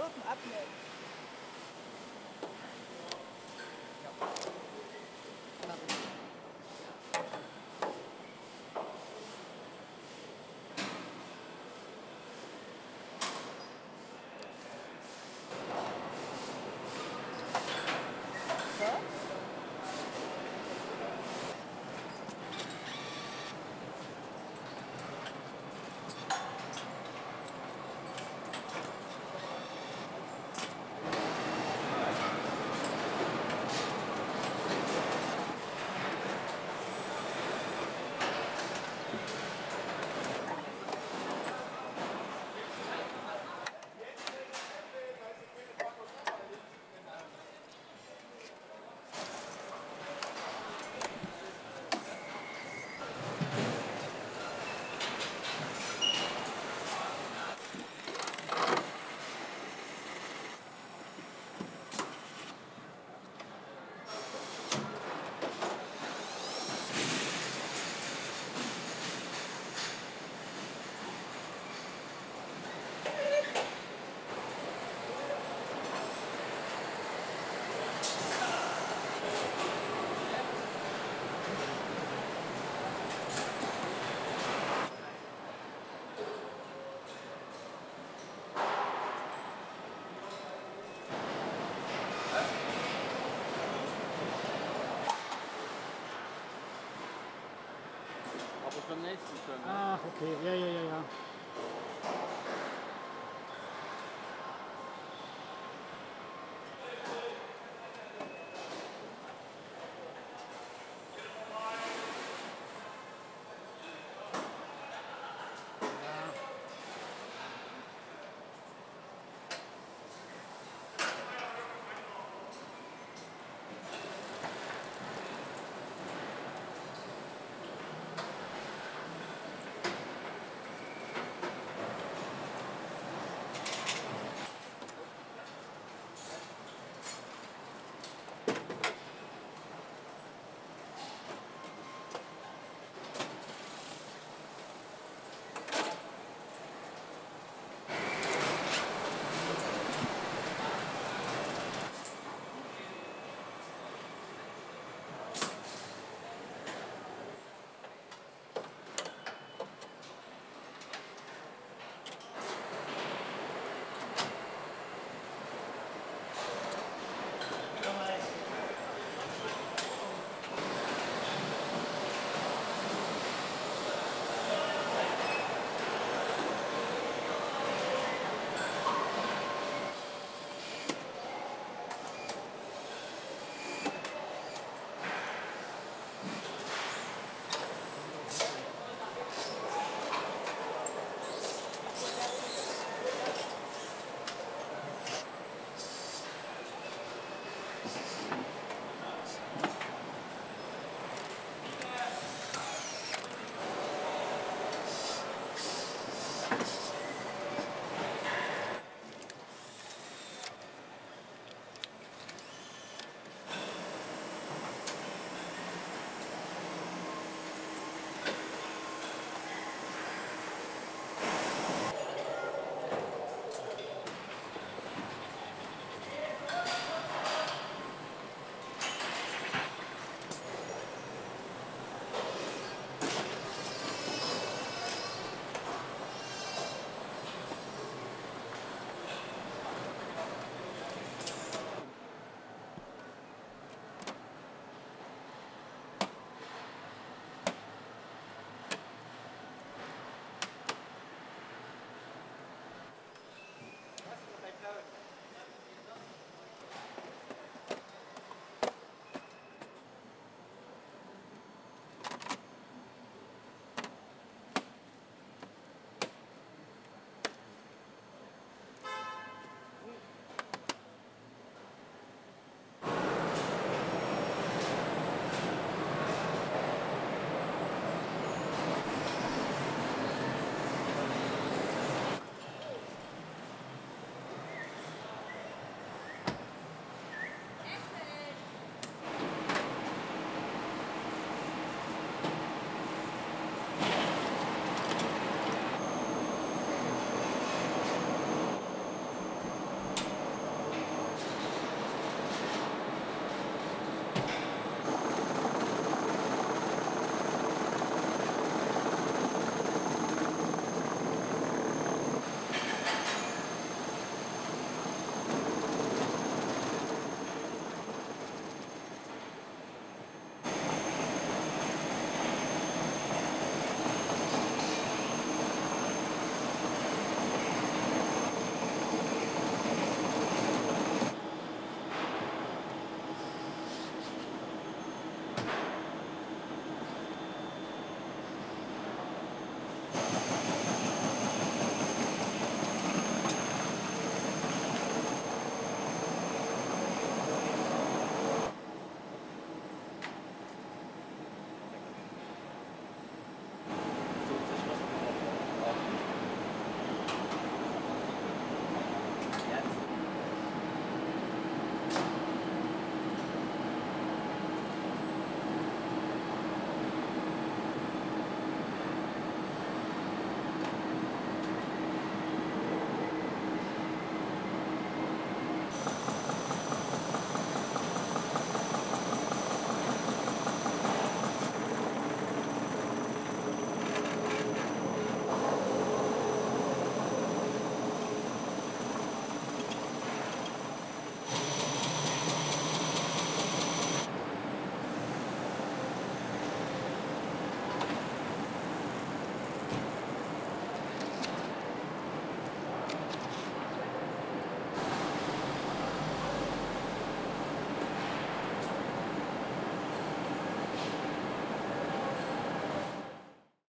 Birken abmelden. Ach, okay, ja.